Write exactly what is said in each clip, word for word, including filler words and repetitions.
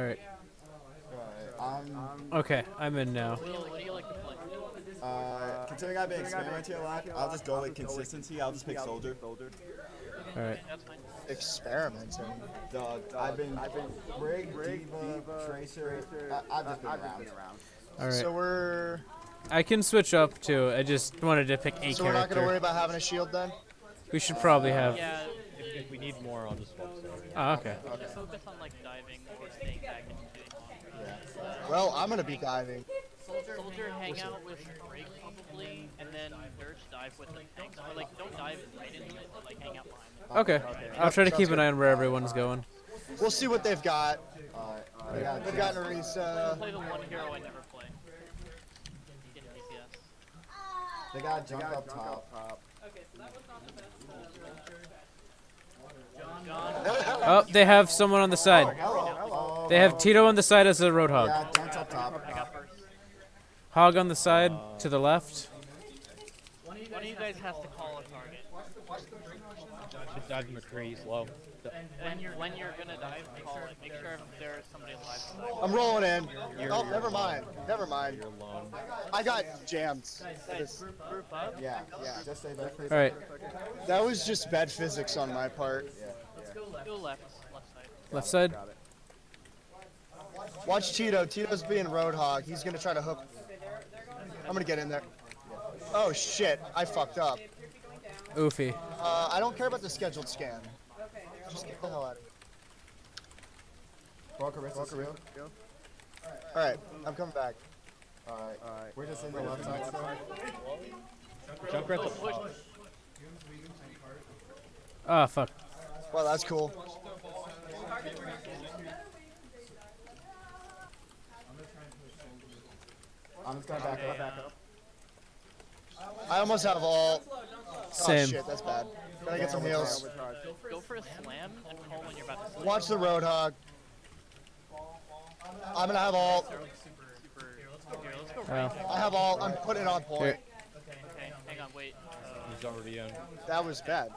Alright. Um, okay, I'm in now. What do you like to play? Uh, considering I've been experimenting to your life, I'll just go with consistency. I'll just pick Soldier. Alright. Experimenting? Duh, I've been, I've been, Brig, D.Va, Tracer, I, I've just been around. Alright. So we're... I can switch up too, I just wanted to pick a character. So we're not going to worry about having a shield then? We should probably have... Yeah, if, if we need more, I'll just swap Soldier. Oh, okay. okay. Just focus on like diving or staying back and doing yeah. Well, I'm going to be diving. Soldier hang out with Brig probably, and then Dirge dive with them. Or like, don't dive right into it, but like hang out behind them. Okay, I'll try to keep an eye on where everyone's going. We'll see what they've got. Uh, they've got, they've got Orisa. Play the one hero I never play. They got Junkrat up top. Okay, so that was not the best. Oh, they have someone on the side. Hello, hello. They have Tito on the side as a Roadhog. Yeah, Junk's up top. Hog on the side, uh, to the left. One of you guys, you guys has to call a target. Just dive McCree's low. And when you're, when you're gonna dive, call it. Make sure if there's somebody alive. I'm rolling in. You're, oh, you're never mind. Alone. Never mind. You're alone. I got jammed. Guys, group, group up. Yeah, yeah. Just say that. All right. That was just bad physics on my part. Yeah. Let's go left. Go left. Left side. Left side. Got it. Watch Tito. Tito's being Roadhog. He's gonna try to hook. I'm gonna get in there. Oh shit, I fucked up. Oofy. Uh, I don't care about the scheduled scan. Just get the hell out of here. Walk around. Alright, I'm coming back. Alright, we're just in the left side. Junkrat's a push. Ah, fuck. Well, that's cool. I'm just gonna back up, back up. I almost have all. Same. Oh shit, that's bad. Gotta get some heals. Go for a slam and call when you're about to slam. Watch the Roadhog. I'm gonna have all. Oh. I have all. I'm putting it on point. Here. Okay, hang on, wait. Uh, He's already in. That was bad.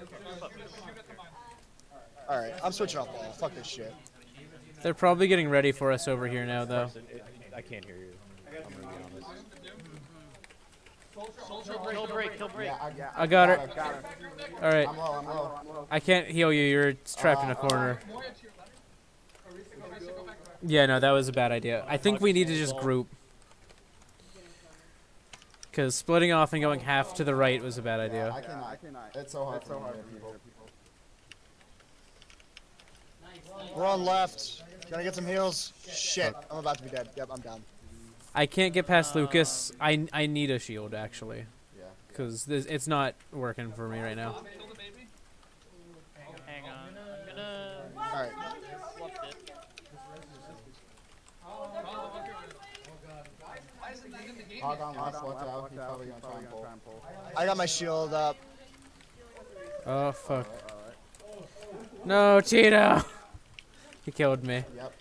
I'm so sorry. Alright, I'm switching off all. Fuck this shit. They're probably getting ready for us over here now, though. I can't hear you. I'm gonna be honest. Soldier break, kill break, kill break. Yeah, I, got, I got her. her. Alright. I'm low, I'm low, I'm low. I can't heal you, you're trapped uh, in a corner. Uh, yeah, no, that was a bad idea. I think we need to just group. Because splitting off and going half to the right was a bad idea. Yeah, I cannot, I cannot. It's so hard, it's so hard for people. We're on left. Can I get some heals? Shit, I'm about to be dead. Yep, I'm down. I can't get past uh, Lucas. I, I need a shield, actually. Yeah. Because it's not working for me right now. Hang on. I'm gonna... Alright. I got my shield up. Oh, fuck. No, Tito! He killed me. Yep.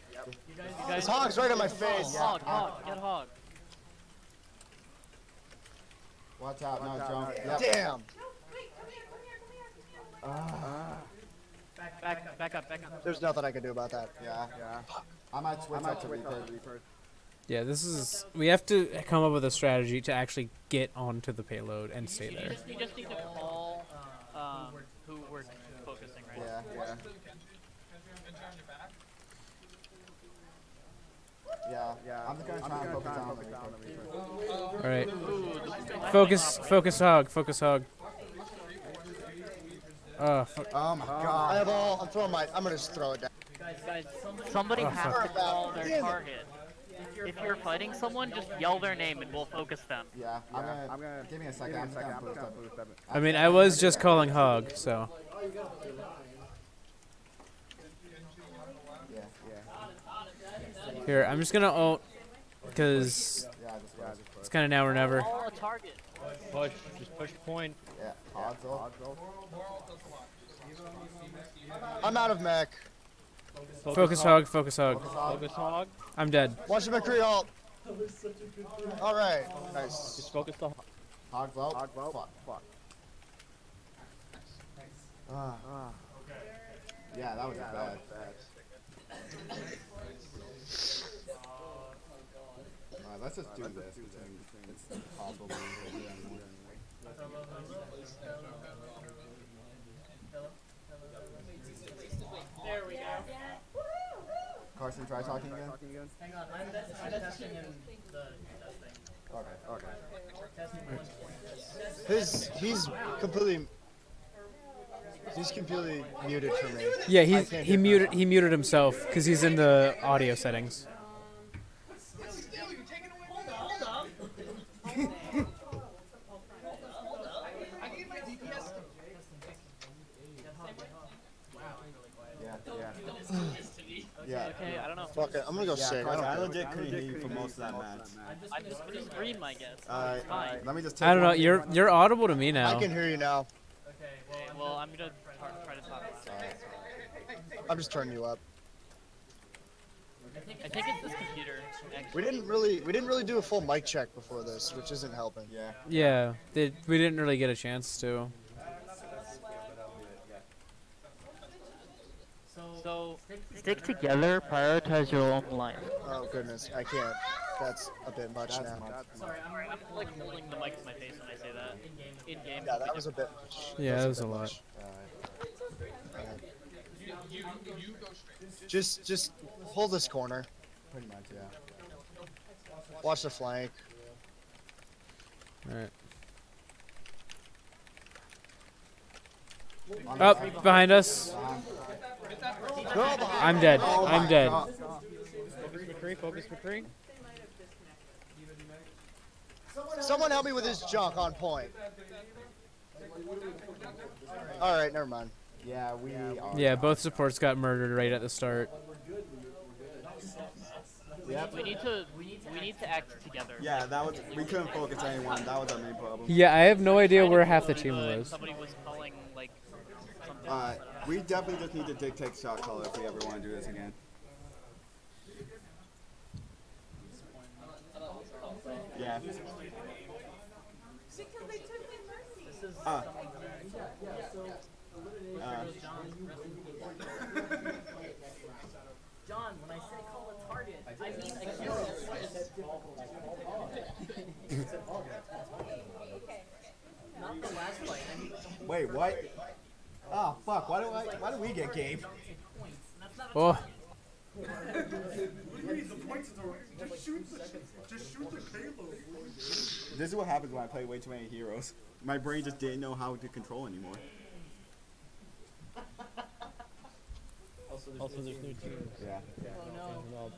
This hog's right in my face. Hog, hog, get hog. Watch out, no jump. Yep. Damn. No, wait, come here, come here, come here, come here. Ah. Back, back, back up, back up. There's nothing I can do about that. Yeah, yeah. I might switch out to Reaper. Yeah, this is. We have to come up with a strategy to actually get onto the payload and stay there. You just, you just need to call um, who we're focusing right now. Yeah, yeah. Yeah, yeah. I'm just gonna try and focus on the Reaper. Alright. Focus, focus hog, focus hog. Oh, fuck. Oh my god. I have all, I'm throwing my, I'm gonna just throw it down. Guys, guys, somebody has to call their target. If you're fighting someone, just yell their name and we'll focus them. Yeah, I'm gonna, I'm gonna, give me a second, I'm gonna boost up, boost up. I mean, I was just calling hog, so. Here, I'm just gonna ult, because it's kind of now or never. Push, just push point. Yeah, odds ult. I'm out of mech. Focus, focus hog, focus hog. Focus hog. I'm dead. Watch the McCree ult. Alright, nice. Just focus the hog. Hog vault. Hog vault. Fuck. Ah, ah. Yeah, that was bad. Let's just do this. It's probably. There we go. Carson, try talking again. Hang on, I'm testing in the testing. Okay, okay. His, he's completely. He's completely muted for me. Yeah, he's, he muted he muted himself because he's in the audio settings. Yeah. Okay, I don't know. Fuck it, I'm gonna go yeah, sick. I, I legit couldn't hear you for most of that match. I just couldn't read my guess. Uh, fine. Let me just take I don't know. You're you're audible to me now. I can hear you now. Okay, well, I'm gonna try to talk. I'm just turning you up. I think, I think it's this computer. Actually. We didn't really we didn't really do a full mic check before this, which isn't helping. Yeah. Yeah. They, we didn't really get a chance to. So, stick together, prioritize your own life. Oh goodness, I can't. That's a bit much that's now. Sorry, I'm like holding the mic to my face when I say that. In game. Yeah, that was a bit much. Yeah, that was a, a lot. Much. Right. Right. Just, just hold this corner. Pretty much, yeah. Watch the flank. All right. Up behind us. I'm dead. Oh I'm dead. God. Focus McCree, focus McCree. Someone help me with this junk on point. All right, never mind. Yeah, we are. Yeah, both supports got murdered right at the start. Yep. We need to we need to act together. Yeah, that was we couldn't focus anyone. That was our main problem. Yeah, I have no idea where half the team was. Somebody was calling like something. Uh, we definitely just need to dictate shot caller if we ever want to do this again. Yeah. Uh. Uh. John, when I say call a target, I mean a hero. Not the last play. I mean, wait, what? Oh fuck! Why do I? Why do we get game? Oh. What do you mean the points are the right? Just shoot the, just shoot the payload. This is what happens when I play way too many heroes. My brain just didn't know how to control anymore. Also, there's, also, there's new teams. Yeah. yeah. Oh, no.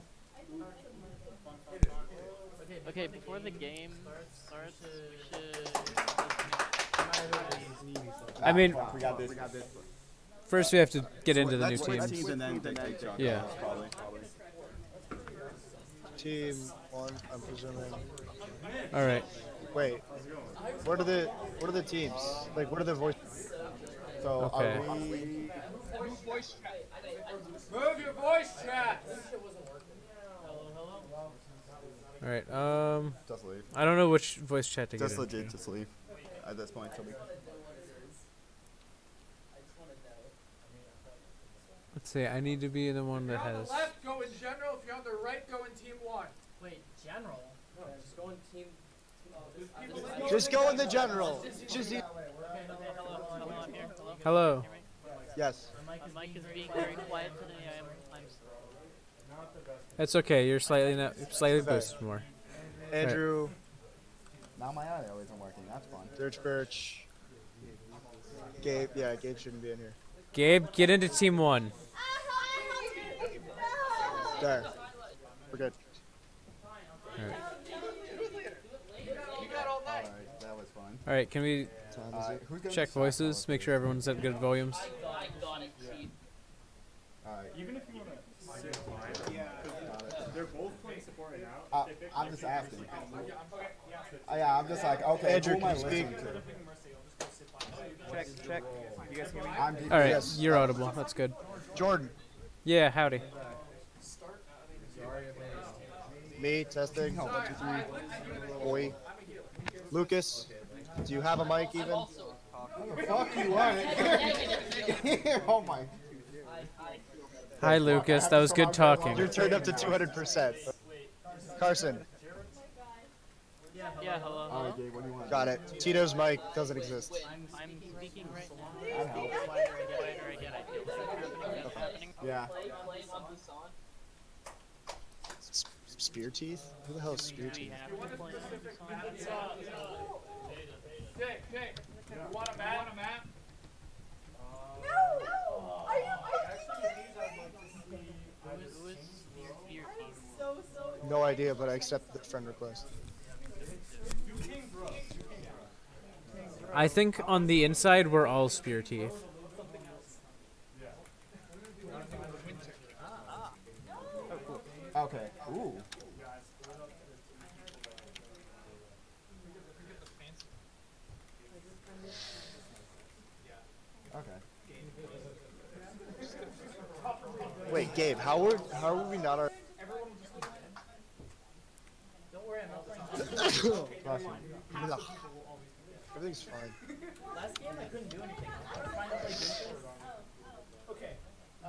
Okay, before the game starts, we should... I mean, we got this. First we have to get into the new teams. Yeah. Team one, I'm presuming. All right. Wait. What are the what are the teams? Like, what are the voices? So okay. Are we... Voice chat. Move your voice chat. All right. Um. Just leave. I don't know which voice chat to just get into. Just legit, just leave. At this point, so we... Let's see. I need to be the one that has. If you're on the left, go in general. If you're on the right, go in team one. Wait, general? No, just go in team. Just go in the general. Just. Okay, hello. Hello. Hello. Yes. Mike is being very quiet today. I'm. That's okay. You're slightly not, slightly boosted more. Andrew. Now my audio isn't working. That's fun. Dirch Birch. Gabe. Yeah, Gabe shouldn't be in here. Gabe, get into team one. There. We're good. All right. All right, can we uh, check voices, make sure everyone's at good volumes? Even if you want to they're both playing support right now. I'm just asking. Oh, yeah, I'm just like, okay, Andrew, can you speak? Check, check. You guys hear me? I'm, All right, yes. You're audible. That's good. Jordan. Yeah, howdy. Me, testing. Oh, one, two, three. Boy. Lucas. Do you have a mic even? How the fuck you are? Oh my. Hi Lucas, that was good talking. You're turned up to two hundred percent. Carson. Yeah, hello. Yeah, hello. hello? Right, Gabe, what do you want? Got it. Tito's mic doesn't exist. I'm, I'm speaking right now. That helps. Yeah. Spear teeth? Who the hell is spear teeth? Jake, Jake, you want a map? No! No! Are you kidding me? I'm so, so no idea, but I accept the friend request. I think on the inside we're all spear teeth. Okay. Ooh. Okay. Wait, Gabe, how were how were we not our? Don't worry, I'm not. Everything's fine. Last game I couldn't do anything. I was trying to play games. Okay.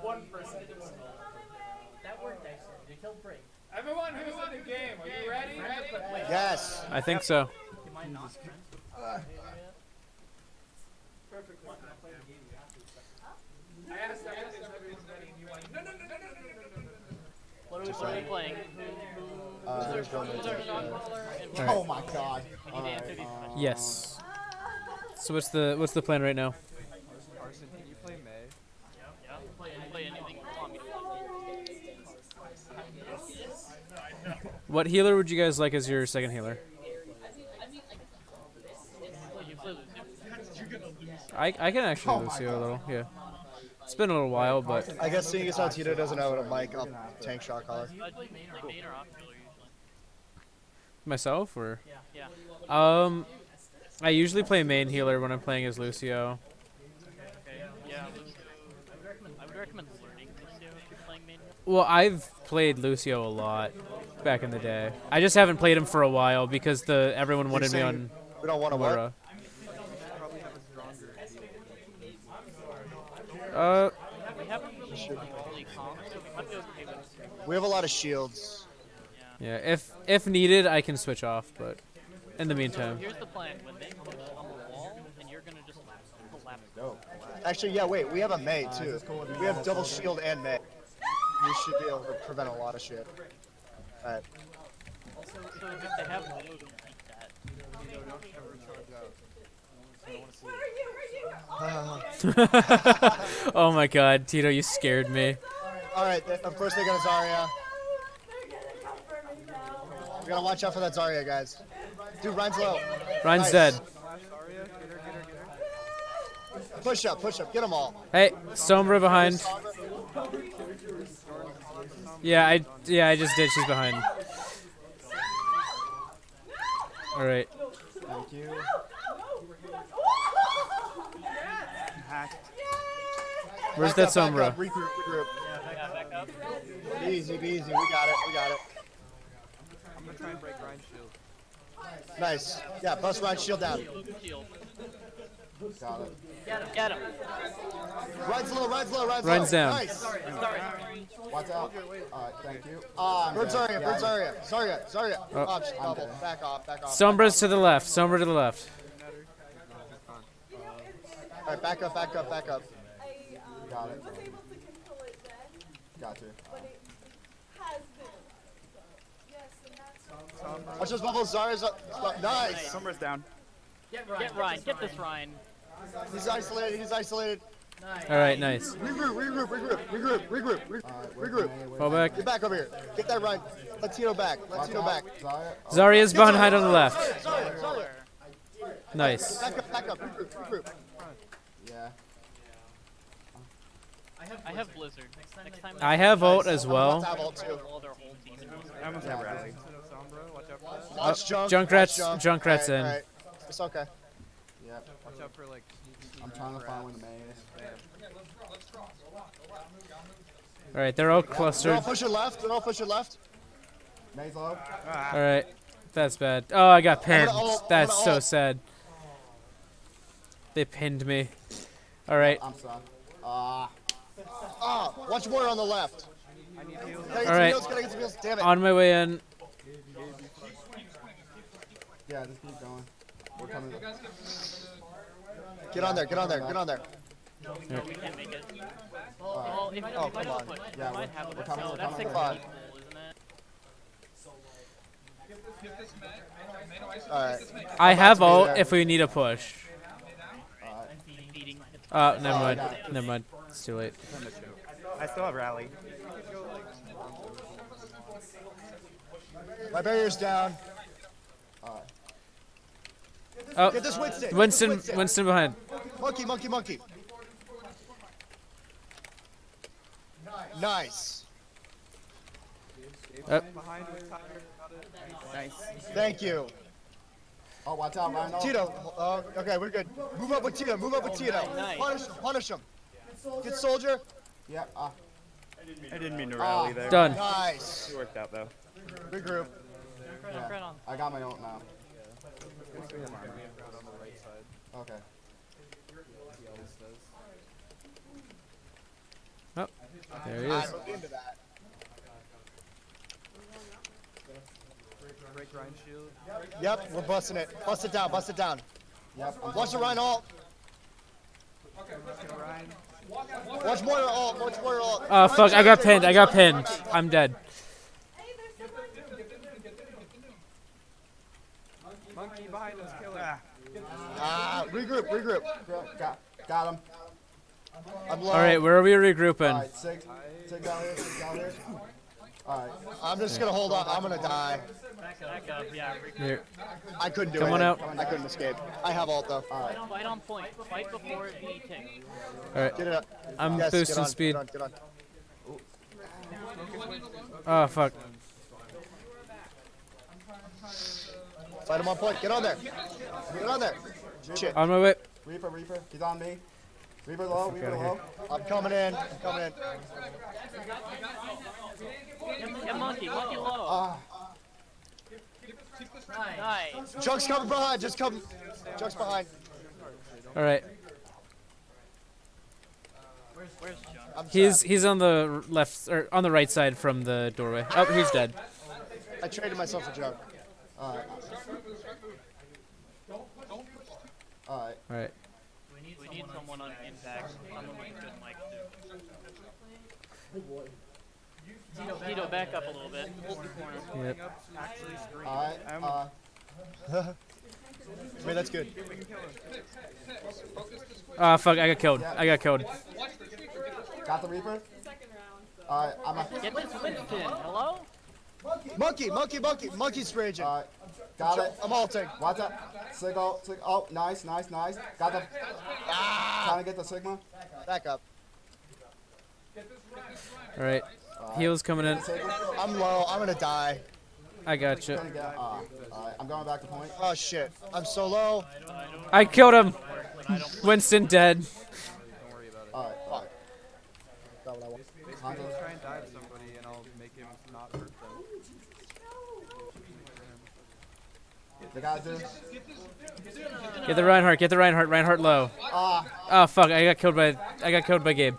One person. That worked actually. You killed Briggs. Everyone who's in the game, are you ready? ready? Yes. I think so. Am I not? Uh, Perfect one. I played the game. You have to second. I asked everyone's ready and you want no, no, no, no, no, no, no. What are we sorry. playing? Uh, who's our, who's our non-caller? Right. Oh my god. All right. uh, yes. So what's the what's the plan right now? Arson, can you play Mei? Yeah. Yeah. Play, play anything. What healer would you guys like as your second healer? I I can actually oh Lucio a little, yeah. It's been a little while, but I guess seeing as how Tito doesn't have a mic, I'll tank shock collar. Myself or? Um, I usually play main healer when I'm playing as Lucio. Well, I've played Lucio a lot back in the day. I just haven't played him for a while because the everyone wanted me on we don't want to Mora. Uh, we have a lot of shields. Yeah, if if needed, I can switch off, but in the meantime. Here's the plan. When they push on the wall, and you're gonna just collapse. Actually, yeah, wait, we have a Mei too. We have double shield and Mei. You should be able to prevent a lot of shit. Alright. Also, so if they have no, you can keep that. Wait, what are you? Where are you? Oh my god, Tito, you scared me. Alright, of course they got a Zarya. We gotta watch out for that Zarya, guys. Dude, Rein's low. Rein's nice. Dead. Push up, push up, get them all. Hey, Sombra behind. Yeah, I yeah I just did. She's behind. All right. Thank you. Where's that Sombra? Easy, be easy. We got it. We got it. I'm gonna try and break Ryan's shield. Nice. Yeah, bust Ryan's shield down. Got it. Get him, get him. Runs low, runs low, runs low. Runs down. Nice. Sorry, sorry. Watch out. Alright, thank you. Ah, birds are here, birds are here. Sorry, sorry. Back off, back off. Sombra's to the left, Sombra to the left. Alright, back up, back up, back up. Got it. Gotcha. Watch those bubbles, Zarya's up. Nice. Sombra's down. Get Ryan, get, Ryan. get this Ryan. He's isolated, he's isolated. Nice. Alright, nice. Regroup, regroup, regroup, regroup, regroup, regroup. Uh, regroup. Fall back. Get back over here. Get that Ryan. Let Tito back. Let Tito back. Zarya's behind on the left. Zarya, Zarya, Zarya. Nice. Back up, back up. Regroup, regroup. Yeah. I have Blizzard. Next time I have ult as well. I have ult too. I almost have rally. Watch Junk. Junkrat's, Junkrat's in. It's okay. Yeah. Watch out for like. I'm trying to find where the Mei is. Yeah. All right, they're all clustered. They're all push your left. They're all push your left. Mei's low. Ah. All right, that's bad. Oh, I got pinned. That's so sad. They pinned me. All right. I'm sorry. Ah. Ah. Watch more on the left. All right. On my way in. Yeah, just keep going. We're coming. Get on there, get on there, get on there. No, we can't make it. Oh, come on. Yeah, we're coming, we're coming. Alright, I have ult if we need a push. Uh, never mind, never mind. It's too late. I still have rally. My barrier's down. Alright. Oh, get this Winston. Winston, Winston, Winston behind. Monkey, monkey, monkey. Nice. Nice. Nice. Thank you. Oh, watch out, Ryan. Tito. Uh, okay, we're good. Move up with Tito. Move up with Tito. Punish him. Punish him. Good soldier. Yeah. Uh. I didn't mean to rally uh, there. Done. Nice. It worked out though. Big group. Yeah. I got my ult now. Okay. Oh, there he is. Yep, we're busting it. Bust it down, bust it down. Yep. Watch the Ryan ult. Watch more ult, watch more ult. Oh fuck, I got pinned, I got pinned. I'm dead. Monkey behind us, kill him. Ah, regroup, regroup. Got, got him. Alright, where are we regrouping? All right, six, six out here, six out here. All right, I'm just gonna hold on. I'm gonna die. Back up, back up. Yeah, here. I couldn't do it. Come on out. I couldn't escape. I have ult though. All right. Fight on point. Fight before it be kicked. All right. Get it up. I'm yes, boosting get on, speed. Get on, get on. Oh fuck. Fight him on point. Get on there. Get on there. Shit. On my way. Reaper, Reaper. He's on me. Reaper low. Reaper low. I'm coming in. I'm coming in. Yeah, monkey, monkey low. Nice. Junk's coming behind. Just come. Junk's behind. All right. Where's, where's Junk? He's he's on the left or on the right side from the doorway. Oh, he's dead. I traded myself for Junk. All right. All right. All right. We need, we need someone on impact. Someone we couldn't like do. Tito, back up a little bit. Yep. Alright, uh, wait, that's good. Ah, uh, fuck, I got killed. I got killed. Got the Reaper? Alright, I'm a- Get this Winston, hello? Monkey, monkey, monkey, monkey's raging. Alright, got it. I'm ulting. Watch out. Sigma, Sigma, oh, nice, nice, nice. Got the- ah! Trying to get the Sigma. Back up. Alright. Right. Heal's coming in. I'm low. I'm gonna die. I got you. Uh, right. I'm going back to point. Oh shit! I'm so low. I killed him. Winston dead. Alright, alright. Hanzo, try and dive somebody, and I'll make him not hurt them. The guys in. Get the Reinhardt. Get the Reinhardt. Reinhardt low. Ah. Oh fuck! I got killed by. I got killed by Gabe.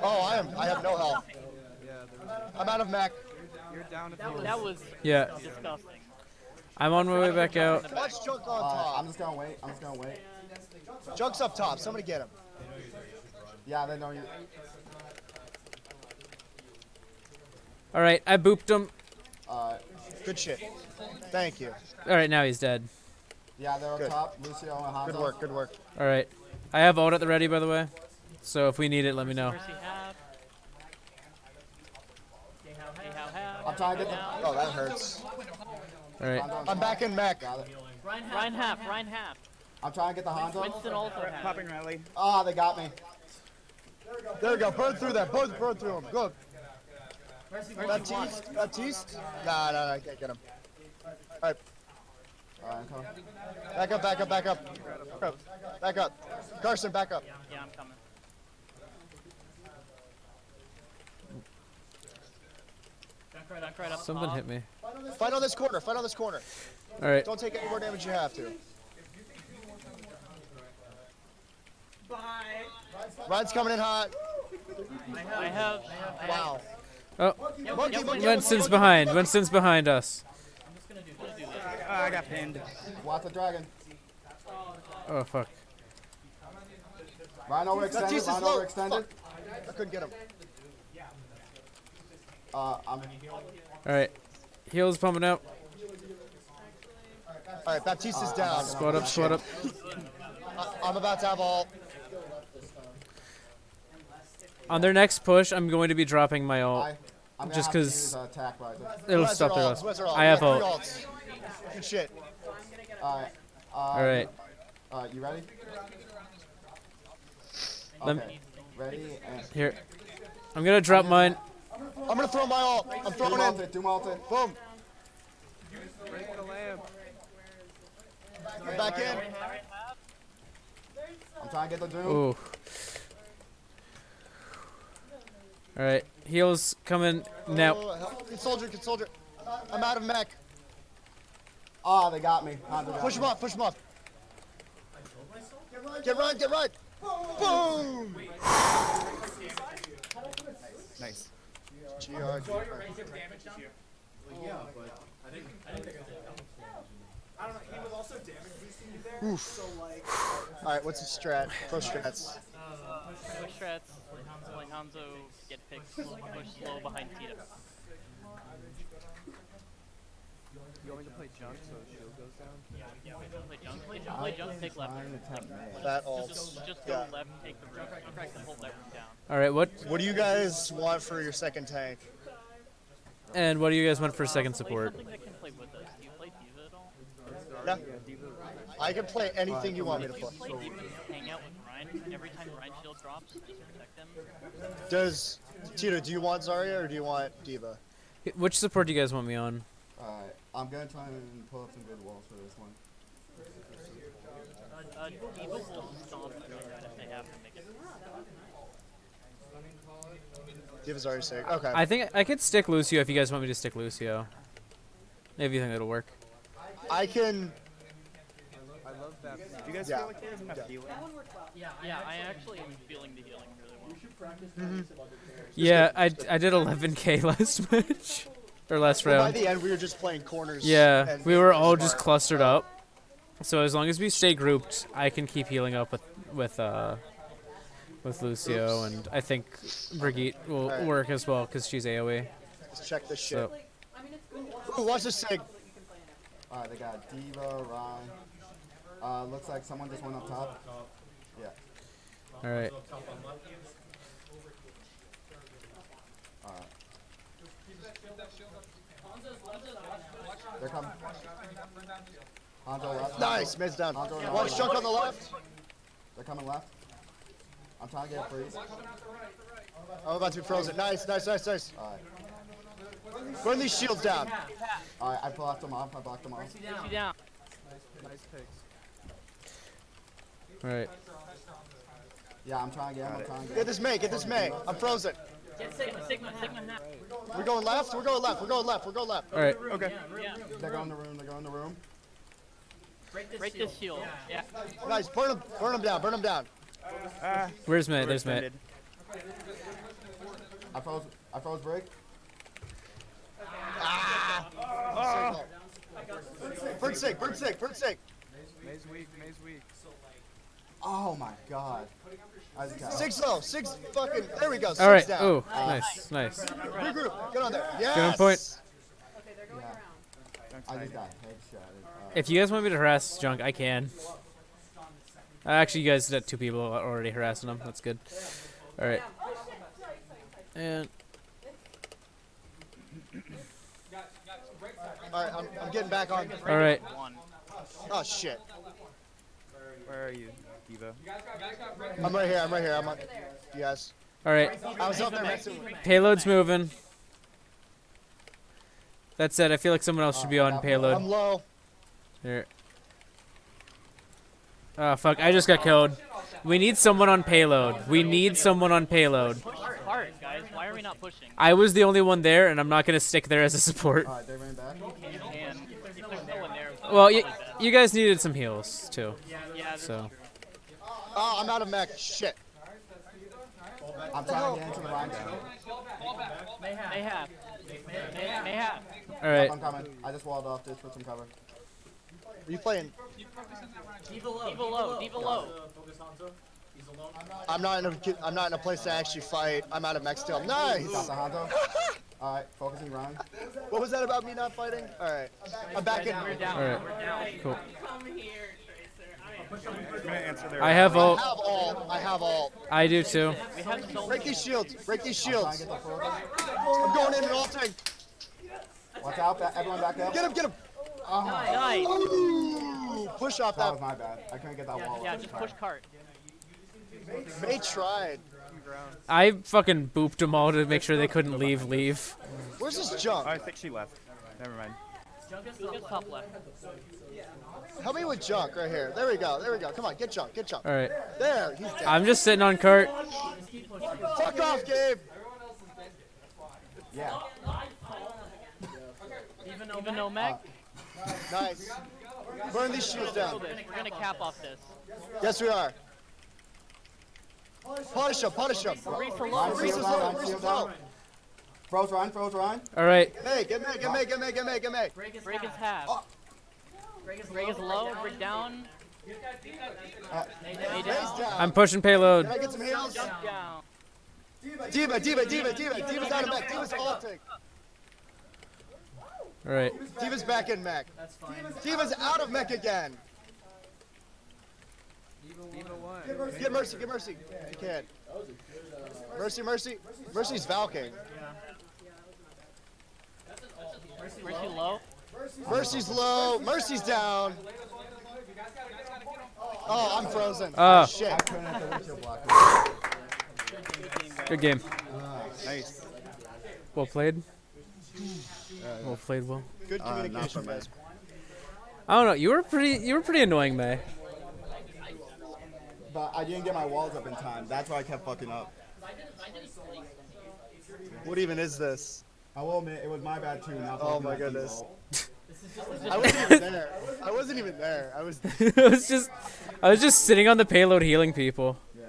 Oh, I am. I have no health. I'm out of Mac. You're down. That was yeah. Disgusting. I'm on my way back out. Watch Junk on top. Uh, I'm just gonna wait. I'm just gonna wait. Junk's up top. Somebody get him. Yeah, they know you. All right, I booped him. Uh, good shit. Thank you. All right, now he's dead. Yeah, they're on top. Lucio and Hanzo. Good work. Good work. All right, I have ult at the ready, by the way. So if we need it, let me know. I'm trying to get the. Oh, that hurts. All right. I'm back in mech. Ryan half. Ryan half. I'm trying to get the Hanzo. Winston also popping rally. Ah, they got me. There we go. Burn through that. Burn, burn through him. Good. Baptiste. Baptiste. Nah, nah, nah, I can't get him. All right. All right, I'm coming. Back up. Back up. Back up. Back up. Carson, back up. Yeah, I'm coming. Someone hit me. Fight on this corner. Fight on this corner. All right. Don't take any more damage you have to. Bye. Ryan's coming in hot. I have. Wow. Oh. Winston's behind. Winston's behind us. I'm just gonna do Oh, I got pinned. Watch the dragon. Oh, fuck. Rhino overextended. Rhino overextended. I couldn't get him. Uh, I'm all right. Heels pumping out. All right, Baptiste is down. Squat up, squat up. I'm about to have all. On their next push, I'm going to be dropping my ult. Just because uh, it'll stop their loss. I have ult. Good shit. All right. All right. All right, you ready? Okay. Ready and here. I'm going to drop mine. I'm going to throw my ult. I'm throwing it in. Do my ult in. Boom. Break the lamp. I'm back in. I'm trying to get the doom. Ooh. All right, heals coming now. Oh, can soldier, can soldier. I'm out of mech. Ah, oh, they got me. Push him off, push him off. Get right, get right. Boom! Nice. G R. Yeah, but I didn't. I didn't think I did. I don't know. He was also damage boosting you there. Oof. So like. All right, what's his strat? Pro strats. Uh, push strats. Like Hanzo, get picked, push slow behind Tito. You want me to play Junk so the shield goes down? Yeah, yeah, we don't play Junk. Play Junk, play Junk, take left. That ult. Just, just, just go yeah. left, take the room. Junkrat can hold that room down. All right, what? What do you guys want for your second tank? And what do you guys want for second support? Uh, play something that can play with us. Do you play D.Va at all? No. Yeah, I can play anything you want me to play. If you play D.Va, hang out with Ryan. Every time Ryan shield drops, just protect them. Does Tito? Do you want Zarya or do you want D.Va? Which support do you guys want me on? All right, I'm gonna try and pull up some good walls for this one. Uh, uh, D.Va will stomp Junkrat if they have to make it. D.Va's already sick. Okay. I think I could stick Lucio if you guys want me to stick Lucio. If you think it'll work. I can. I love that. Do you guys yeah. feel like there's enough healing? Yeah, yeah, I actually am feeling the healing really well. You should practice that with some other players. Yeah, I, I did eleven K last match. Or last round. Well, by the end, we were just playing corners. Yeah, and we were all smart. just clustered up. So as long as we stay grouped, I can keep healing up with, with uh... with Lucio, Oops. and I think Brigitte will right. work as well because she's AoE. Let's check this shit. So. Ooh, watch this thing. Alright, they got D.Va, Ryan. Uh, looks like someone just went up top. Yeah. Alright. Alright. They're coming. Hanzo left. Nice, mid's down. One shot on the left. They're coming left. I'm trying to get a freeze. I'm about to be frozen. Nice, nice, nice, nice. Alright. Burn these shields down. Alright, I blocked them off. I blocked them off. Nice picks. Alright. Yeah, I'm trying to get him. I'm trying to get him. Get this Mei, get this Mei. I'm frozen. Get Sigma, Sigma, Sigma now. We're going left, we're going left, we're going left, we're going left. Alright, okay. They're going in the room, they're going in the room. Break this shield. Yeah. Nice, burn them, burn them down, burn them down. Uh, Where's Mei? There's Mei. I froze. I froze break. Ah! Ah. Oh. Bird sick. Bird sick. Bird sick. May's weak. May's weak. Oh my God. Six low. Six fucking. There we go. Six All right. Down. Oh, uh, nice. Nice. Regroup. Get on there. Yes. Good on point. Okay, they're going around. I just got headshotted. If you guys want me to harass Junk, I can. Actually, you guys got two people already harassing them. That's good. All right. And. All right, I'm, I'm getting back on. All right. Oh shit. Where are you, D.Va? I'm right here. I'm right here. I'm on. Yes. All right. I was up there. Payload's moving. That said, I feel like someone else should be on payload. I'm low. Here. Oh, fuck. I just got killed. We need someone on payload. We need someone on payload. Push hard, guys. Why are we not pushing? I was the only one there, and I'm not going to stick there as a support. All right, they ran back. And if there's no one there, well, you, you guys needed some heals, too. Yeah, so. Oh, I'm out of mech. Shit. I'm trying to get into the line now. They have. They have. They have. All right. I'm coming. I just walled off this for some cover. Are you playing? D.Va low, D.Va low, D.Va low. I'm not in a, I'm not in a place to actually fight. I'm out of max tail. Nice! Alright, focusing Ryan. What was that about me not fighting? Alright. I'm back in. We're down. Alright. We're down. Cool. Come here, Tracer. I, I, I have ult. I have all. I have all. I do too. Break these shields. Break these shields. I'm going in and ulting. Watch out. Everyone back up. Get him, get him. Oh. Nice. Ooh, push off that. That was my bad. I couldn't get that yeah, wall. Yeah, just push cart. They tried. I fucking booped them all to make sure they couldn't leave. Leave. Where's this Junk? Oh, I think she left. Never mind. Junk is top left. Help me with Junk right here. There we go. There we go. Come on, get Junk. Get Junk. All right. There. He's dead. I'm just sitting on cart. Fuck off, Gabe. Yeah. Even Even no Meg. Uh, nice. Burn these shields down. We're gonna cap off this. Yes, we are. Punish him, punish him. Orisa low, Orisa's low, Orisa's low. Froze Ryan, froze Ryan. Alright. Hey, get me, get me, get me, get me, get me. Break is half. Break is low, break down. I'm pushing payload. Can I get some heals? D.Va, D.Va, D.Va, D.Va. D.Va's out of mech. D.Va's ulting. Alright. D.Va's back in mech. D.Va's out of mech again. Get Mercy, get Mercy. You can. Mercy, Mercy. Mercy's Valking. Mercy low. Mercy's low. Mercy's down. Oh, I'm frozen. Oh, shit. Good game. Nice. Well played. Well played, Will. Good communication, guys. I don't know. You were pretty. You were pretty annoying, Mei. But I didn't get my walls up in time. That's why I kept fucking up. What even is this? I will admit, it was my bad too. Now oh my goodness. I wasn't even there. I wasn't even there. I was. I was just. I was just sitting on the payload healing people. Yeah.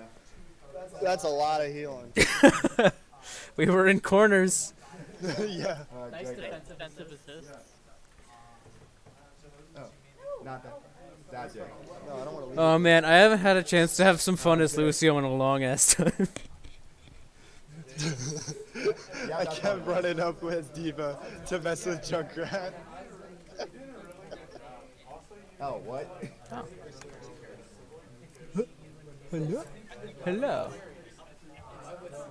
That's a lot of healing. We were in corners. Yeah. Uh, nice defensive assist. Oh, not that. That's it. No, I don't want to leave. Oh man, I haven't had a chance to have some fun as Lucio in a long ass time. I kept running up with D.Va to mess with Junkrat. Oh, what? Oh. Hello? Hello?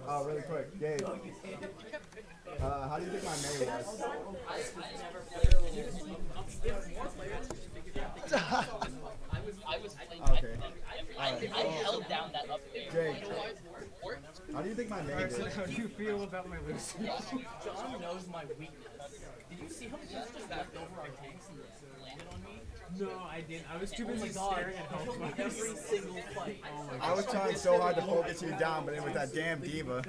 Oh, really quick. Gabe. Uh, how do you think my Mei was? I was I was playing okay. I, I, I, I, I held down that up there. Jake, how do you think my Mei is? How do you feel about my Lucio? John knows my weakness. Did you see how much just stacked over our tanks and landed on me? No, I didn't. I was too busy staring at home. Every single fight. I was trying so hard to focus you down, but it was that damn D.Va.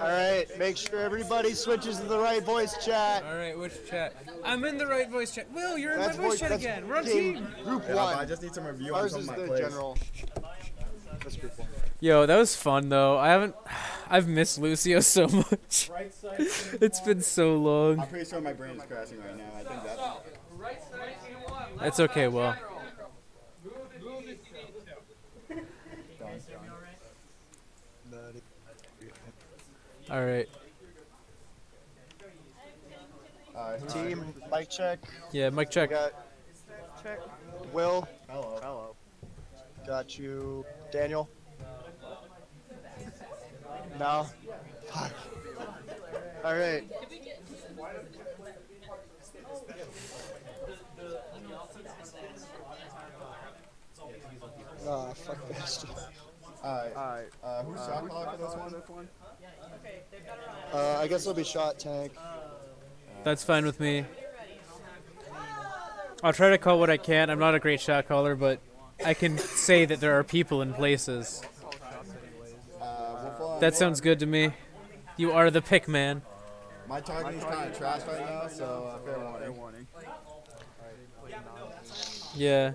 Alright, make sure everybody switches to the right voice chat. Alright, which chat? I'm in the right voice chat. Will, you're in that's my voice, voice chat again. We're on team. Group yeah, one. I just need some review ours on some of my plays. General. That's group one. Yo, that was fun though. I haven't. I've missed Lucio so much. It's been so long. I'm pretty sure my brain is crashing right now. I think that's. That's okay, Will. All right. Uh, team, mic check. Yeah, mic check. Got check. Will. Hello. Hello. Got you, Daniel. No. Fuck. All right. Ah, oh, fuck Bastion. All right. All right. Uh, who's uh, shot caller for this one? This one? Uh, I guess it'll be shot tank. That's fine with me. I'll try to call what I can. I'm not a great shot caller, but I can say that there are people in places. That sounds good to me. You are the pick man. My targeting is kind of trash right now, so uh, fair warning. Yeah.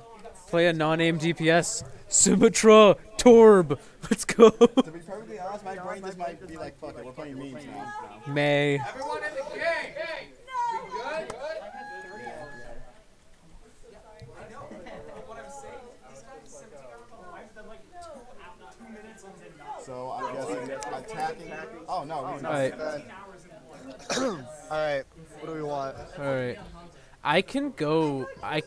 Play a non-aim D P S. Symmetra. Torb! Let's go! To be perfectly honest, my brain just might be like, fuck it, we're playing memes now. Mei. Everyone in the game! Hey! No! We good? Good? I know, but what I'm saying, these guys seem to I've done like two minutes and did not. So I'm guessing attacking. Oh no, we right. Alright, what do we want? Alright. I can go. I.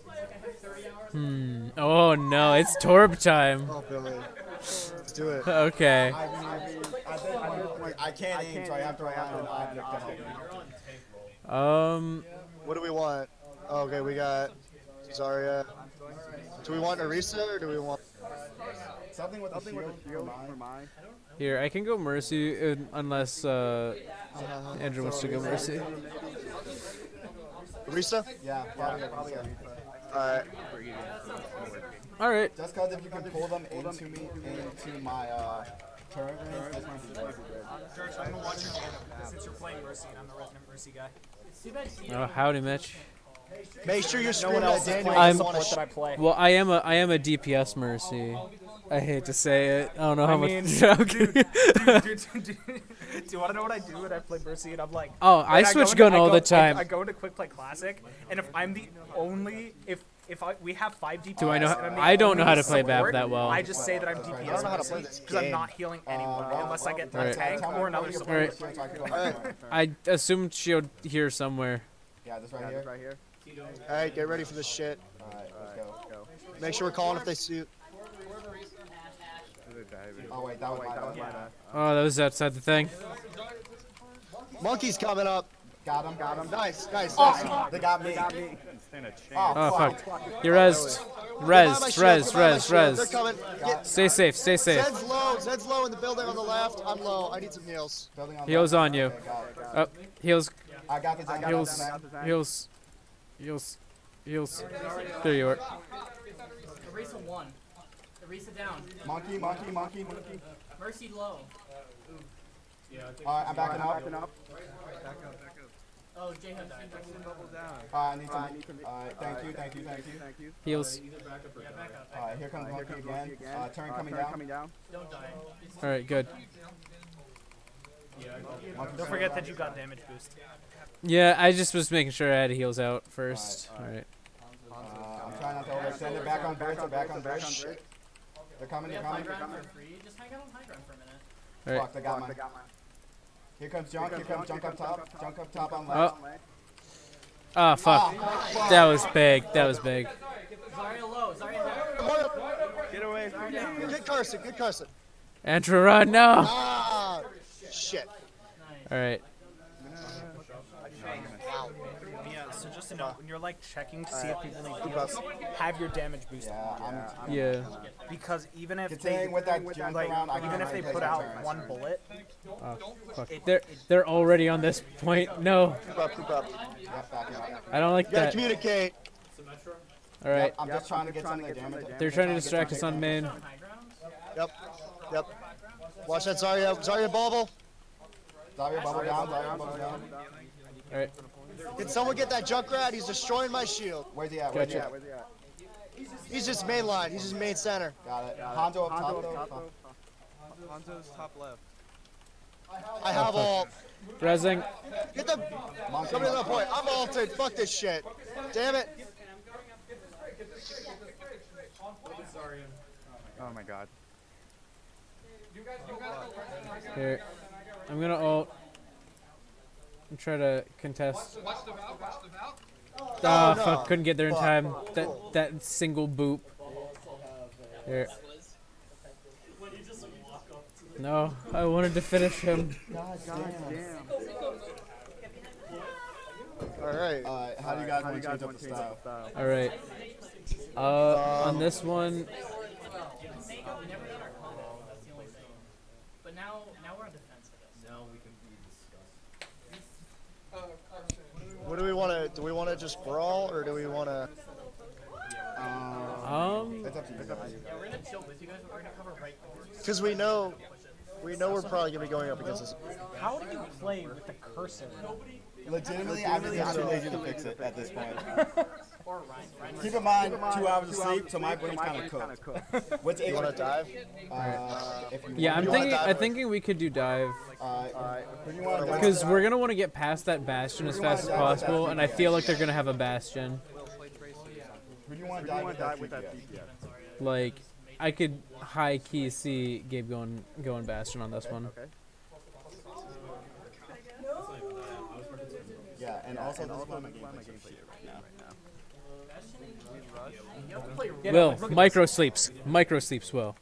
Hmm. Oh no, it's Torb time. Oh, Billy. Let's do it. Okay. I, I, mean, I, think, I, like, I can't aim, so I have to rely on an object to help. Um. What do we want? Oh, okay, we got Zarya. Do we want Orisa or do we want something with something with a shield for mine? Here, I can go Mercy unless uh, Andrew wants to go Mercy. Orisa? Yeah, probably. Alright. Alright. Just cause if you can pull them into me, into my uh, turn, that's my favorite. George, I'm gonna watch your hand since you're playing Mercy and I'm the resident Mercy guy. Oh, howdy, Mitch. Make sure you're screwing out Daniel. I'm, well, I am a, I am a D P S Mercy. I hate to say it. I don't know how I mean, much. I'm dude, dude, dude, dude, dude, do you want to know what I do when I play Mercy? And I'm like, oh, I switch I go gun into, all go, the time. I, I go into Quick Play Classic, and if I'm the only, if if I, we have five D P S, do I know? And I'm I don't know how to play support, Bap that well. I just say that I'm D P S I don't know how to play this because I'm not healing anyone uh, unless I get right. a tank or another support. Right. I assume she'll hear somewhere. Yeah, this right yeah, here. This right here. All right, get ready for this shit. All right, let's go. go. Make sure we're calling if they suit. Oh wait, that was my bad. Oh, that was outside the thing. Monkey's coming up. Got him, got him. Nice, nice. Awesome. Nice. They got me. They got me. Oh fuck. He rezzed. Rezzed, rezzed, rezzed, rezzed. They're coming. Get. Stay safe, stay safe. Zed's low, Zed's low in the building on the left. I'm low. I need some heals. Heals on you. Oh, heals. I got this, I got heals, this, I got this. Heals, heals, heals, heals. There you are. Orisa one. Orisa down. Monkey, monkey, monkey, monkey. Mercy low. Alright, I'm backing up. Back up. Oh, J Hub. Alright, I need some. Alright, thank you, thank you, thank you, thank you. Heals. Alright, here comes monkey again. Uh, turn coming down. Don't die. Alright, good. Don't forget that you got damage boost. Yeah, I just was making sure I had heals out first. All right. All right. All right. Uh, I'm trying not to overextend it. Back on bridge. Back on bridge. They're coming. They're coming. Just hang out on high ground for a minute. All right. Fuck, they got mine. Here comes Junk. Here comes Junk up top. Junk up top on left. Ah, oh, fuck. Oh, that was big. That was big. Zarya low. Zarya low. Get away. Get Carson. Get Carson. Andrew, run now. Ah, shit. All right. Yeah, so just to know, when you're like checking to see if people need heals, have your damage boosted. Yeah. I'm, I'm yeah. Because even if they, with that like, around, even if they put out one bullet, oh, fuck. It, they're they're already on this point. No. Keep up, keep up. I don't like that. Communicate. All right. I'm just trying to get some of the damage. They're trying to distract us on main. Yep. Yep. Watch that, Zarya. Zarya bubble. Zarya bubble down. Zarya bubble down. All right. Did someone get that Junkrat? He's destroying my shield. Where's he at? Where's gotcha. he at? Where's he at? He's just main line. He's just main center. Got it. Got Hanzo up Hanzo top. Up top. Top. Hanzo's top left. I have ult. Rezzing. Get the. Monkey. Somebody to the point. I'm ulted. Fuck this shit. Damn it. Oh my god. Here. I'm gonna ult. I'm trying to contest. Watch the valve, watch the valve. Oh, oh no. Fuck, couldn't get there in time. Oh, that that single boop. Here. No, I wanted to finish him. God damn. Alright. Uh, how do you guys want to change up the style? Alright. Uh, on this one. But now, now we're on defense, I guess. No, we can. What do we want to? Do we want to just brawl, or do we want to? Um. Because we know, we know we're probably gonna be going up against this. How do you play with the cursor? Legitimately, I really have to fix it at this point. Or Reinhardt. Keep in mind, two hours of sleep, so my brain's kind of cooked. What's eight? You want to dive? Uh, if you yeah, I'm thinking. I'm thinking we could do dive. Because we're gonna want to get past that Bastion as fast as possible, and I feel like they're gonna have a Bastion. Who do you want to dive with that D P S? Like, I could high key see Gabe going going Bastion on this one. Okay. Yeah, and also yeah, this one my gameplay is shit right now. Right now. Will, micro sleeps. Micro sleeps, Will.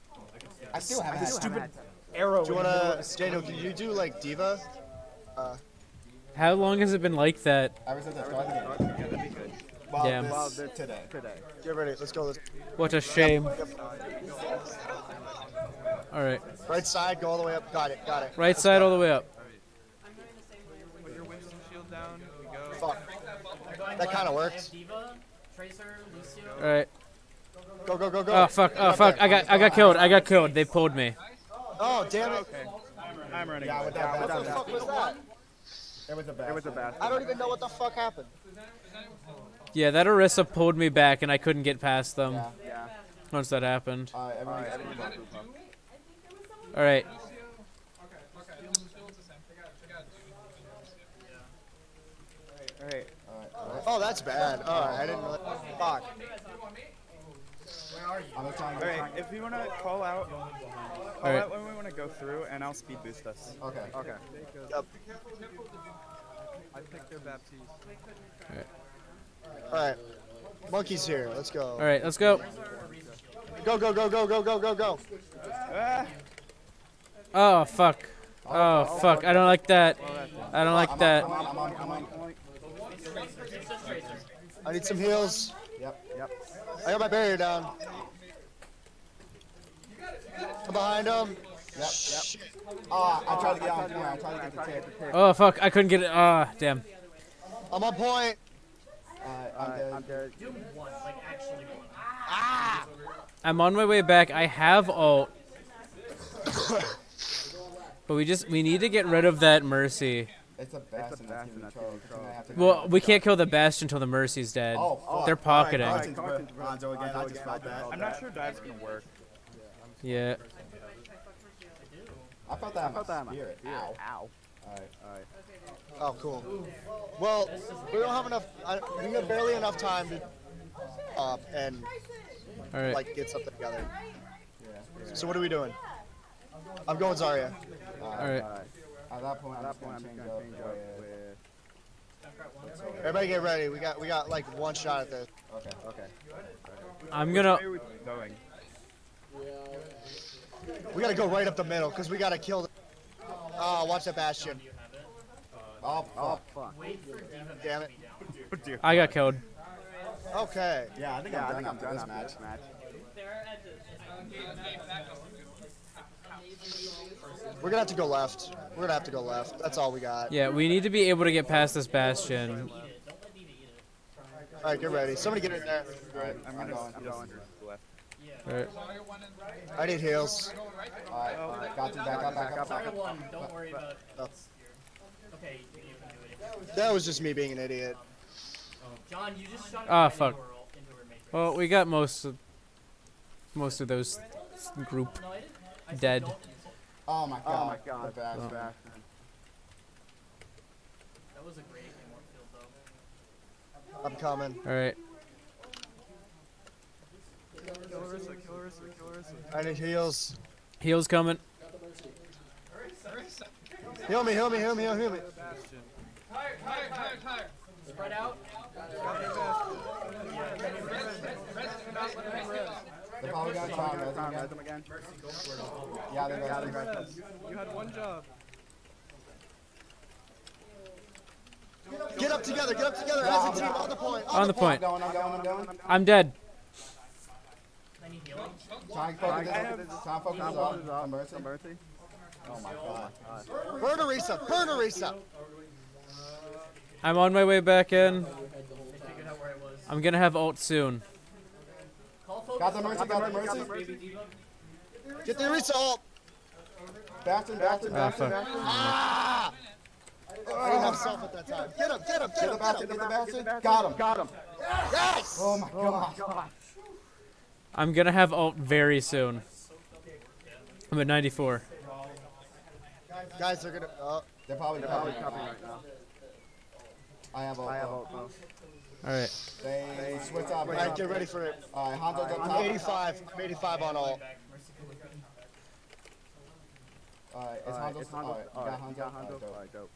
I still have this stupid arrow. Do you want to, Daniel, can you do like D.Va? Uh, How long has it been like that? I was at the start of the game. Damn. Today. Get ready, let's go. Let's... What a shame. Yep, yep. Alright. Right side, go all the way up. Got it, got it. Right let's side, go. all the way up. Put your Winston shield down. We go. Fuck. That kind of works. D.Va, Tracer, Lucio. Alright. Go, go, go, go. Oh, fuck. Oh, fuck. I got, I got killed. I got killed. They pulled me. Oh, damn it. Okay. I'm running. Yeah, with that, what the fuck was that? It was a bad. It was a bad. I don't even know what the fuck happened. Yeah, that Orisa pulled me back, and I couldn't get past them. Yeah. Yeah. Once that happened. Uh, All right. All right. Oh, that's bad. Oh, I didn't really. Fuck. Where are you? All right. If you wanna call out, call out when we wanna go through, and I'll speed boost us. Okay. Okay. Yep. I picked their Baptiste. All right. Alright, monkey's here. Let's go. Alright, let's go. Go, go, go, go, go, go, go, go. Ah. Oh, fuck. Oh, fuck. I don't like that. I don't like that. I need some heals. Yep, yep. I got my barrier down. I'm behind him. Yep, yep. Ah, I tried to get on point. I tried to get the tape. Oh, fuck. I couldn't get it. Ah, oh, damn. I'm on point. Uh, I'm, right, dead. I'm dead. Ah! I'm on my way back. I have ult. But we just we need to get rid of that Mercy. It's a Bastion. Well, we can't kill the Bastion until the Mercy's dead. Oh, oh, they're pocketing. Right, right, Hanzo again. I just felt bad. I'm not sure dive's gonna work. Yeah. I felt that. I felt that. Spirit. Ow. Ow. All right. All right. Oh, cool. Well, we don't have enough. I, we have barely enough time to up uh, and right. like get something together. Yeah. So what are we doing? I'm going Zarya. Uh, All right. At that point, at that point, I'm gonna change up with. Everybody get ready. We got we got like one shot at this. Okay. Okay. I'm gonna. We gotta go right up the middle because we gotta kill. The... Oh, watch that Bastion. Oh, oh fuck. Damn it. I got killed. Okay. Yeah, I think yeah, I'm, I think I'm done this match. match. We're gonna have to go left. We're gonna have to go left. That's all we got. Yeah, we need to be able to get past this Bastion. Alright, get ready. Somebody get in there. Alright, I'm gonna I'm going left. Alright. I need heals. Alright, alright. Got to back up, back up, back up. Don't worry about it. That was just me being an idiot. Ah, fuck. Well, we got most of, most of those group dead. Oh my god. Oh my god. That was a great game. I'm coming. All right. Kill Orisa, kill Orisa, kill Orisa. I need heals. Heals coming. Heal me, heal me, heal me, heal me. Higher, higher, higher, higher. Spread out. They probably got time. Let them again. Yeah, they got it. You had one job. Get up together, get up together as a team. On the point. On the point. I'm dead. Time focus on Mercy. Oh my god. Burn Orisa! Burn Orisa! I'm on my way back in. I'm gonna have ult soon. Got the Mercy, got the Mercy. Get the Orisa ult! Bastion, Bastion, Bastion, Bastion. Ah! I didn't have self at that time. Get him, get him, get him, get him. Got him, got him. Yes! Oh my god. Oh my god. I'm gonna have ult very soon. I'm at ninety-four. Guys, they're gonna. Oh, they're probably, they're probably copying right now. I have ult. I have ult. All right. They, they switch up. All right, get ready for it. All right, Hanzo up top. I'm eighty-five. I'm eighty-five on ult. All right, it's Hanzo. All right, all right. You got Hanzo. All right, dope.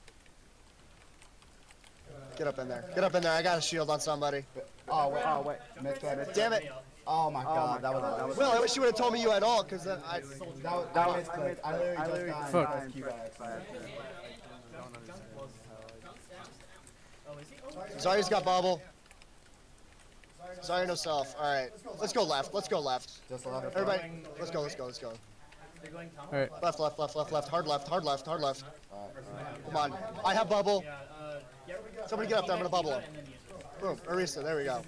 Get up in there. Get up in there. I got a shield on somebody. Oh, wait. Oh, wait. Mid -mid. Damn it. Oh, my God. Oh my that, was, God. that was Well, I wish you would have told me you had all, because that, I... That was... That was I, missed, I literally I literally just died. Fuck. Yeah. Zarya's got bobble. Zarya no self. All right. Let's go left. Let's go left. Just left. Everybody, let's go. Let's go. Let's go. All right. Left, left, left, left, left. Hard left. Hard left. Hard left. All right. Come on. I have bubble. Somebody get up there, I'm gonna bubble him. Boom, Orisa, there we go.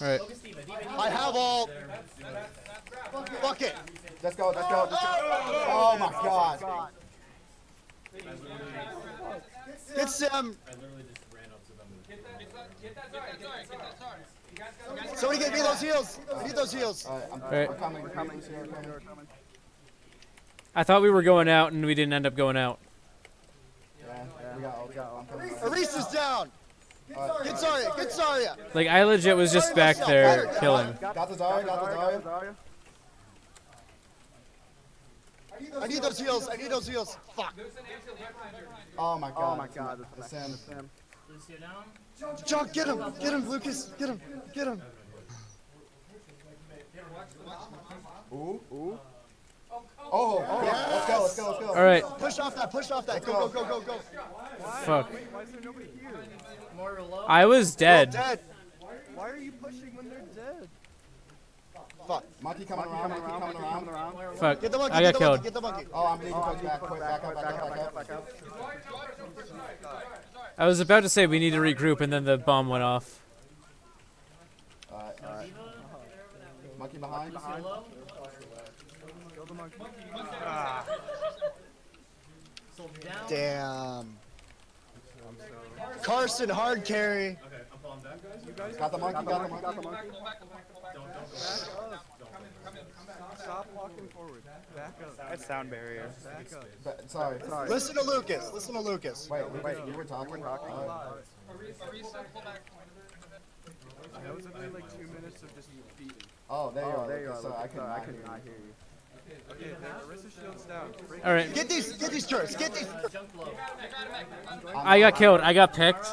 Alright. I have all. Fuck it! Let's go, let's go, let's go. Oh my god. Get Sim! Somebody get me those heals! I need those heals! Alright, we're coming, we're coming. I thought we were going out and we didn't end up going out. We got all, we got all. Orisa's down! Uh, get Zarya! Get Zarya! Like, I legit was just back there killing. Got the Zarya, got the Zarya. I need those heals, I need those heals. Fuck. Oh my god. Oh my god. The Sam. Lucio down. Junk, get him! Get him, Lucas! Get him! Get him! Ooh, ooh. Oh, oh yes. Let's go, let's go, let's go. All right. Push off that, push off that. Go, go, go, go, go. Fuck. Why is there nobody here? I was dead. dead. Why are you pushing when they're dead? Fuck. Monkey coming around, monkey coming around. around. Fuck. Get the monkey, I got get the killed. Monkey, get the monkey. Oh, I'm leaving. Oh, back, quick, back, back, back, back, back, back, back, back up, I was about to say we need to regroup, and then the bomb went off. All right, all right. Monkey behind, behind. Ah. Damn. Carson hard carry. Okay, I'm falling down, guys. You guys got the monkey, got the monkey, got the monkey. Stop walking forward. Back up. That's sound barrier. Back up. But, sorry. sorry. Listen to Lucas. Listen to Lucas. Wait, wait, wait. You were talking. We're talking. Uh, that was only like two minutes of just beating. Oh, there you oh, are. There you are. So I could not hear you. Okay, all right. Get these, get these turrets, get these. I got killed. I got picked.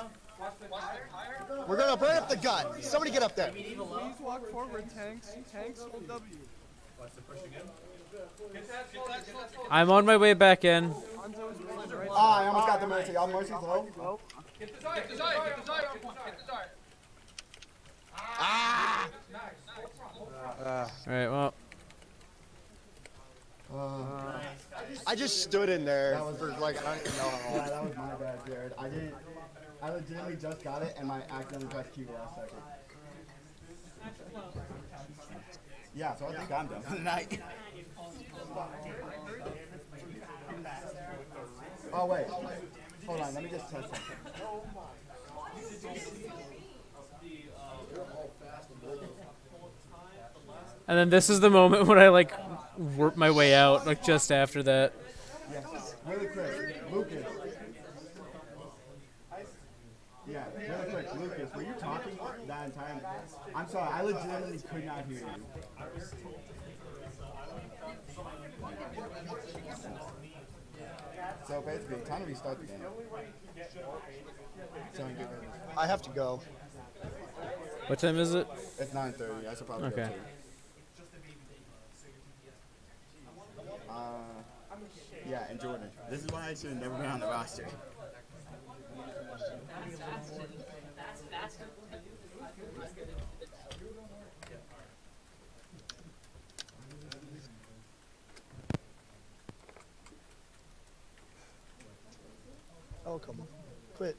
We're gonna burn up the gun. Somebody get up there. Please walk forward, tanks. Tanks hold W. I'm on my way back in. Ah, I almost got the mercy. All mercy's low. Get the Zarya. Get the Zarya. Get the Zarya. Get the Zarya. Ah! All right. Well. Uh, I just stood in there that was, for like, I don't even know how long. Yeah, that was my bad, Jared. I didn't, I legitimately just got it and my accidentally pressed Q last second. Yeah, so I think I'm done for the night. Oh, wait. Hold on, let me just test something. And then this is the moment when I, like, warp my way out, like, just after that. Yeah, really quick, Lucas. Yeah, really quick, Lucas, were you talking that entire time? I'm sorry, I legitimately could not hear you. So basically, time to restart the game. So I have to go. What time is it? It's nine thirty, I should probably okay. go too. Uh, yeah, and Jordan. This is why I should have never been on the roster. Oh, come on. Quit.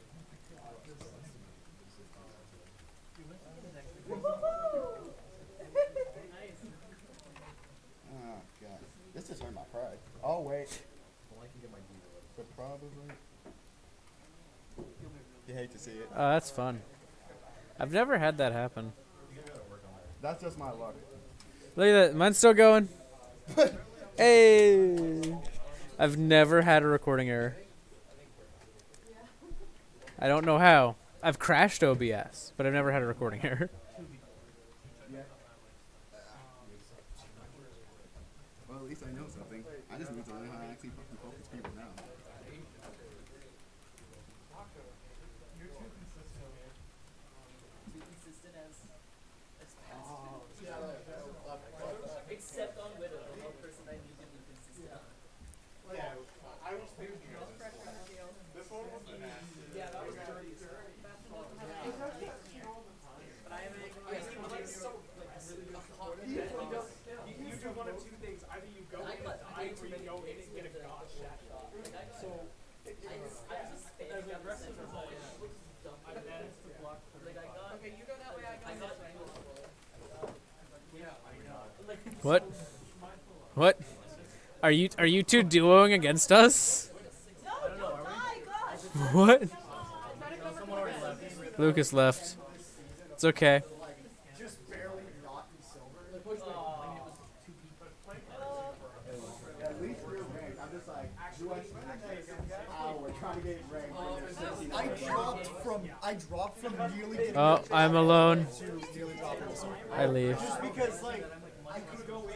This is hurting my pride. Oh wait. Well, I can get my D.Va. But probably. You hate to see it. Oh, that's fun. I've never had that happen. That's just my luck. Look at that. Mine's still going. Hey. I've never had a recording error. I don't know how. I've crashed O B S, but I've never had a recording error. Well, at least I know something. I just need to learn how to actually fucking focus people now. What? What? Are you are you two duoing against us? No, don't die, gosh. What? Lucas left. It's okay. Just barely not in silver. At least we're ranked. I'm just like, actually, we're trying to get ranked. I dropped from I dropped from nearly getting. Oh, I'm alone. I leave. Just because like I could go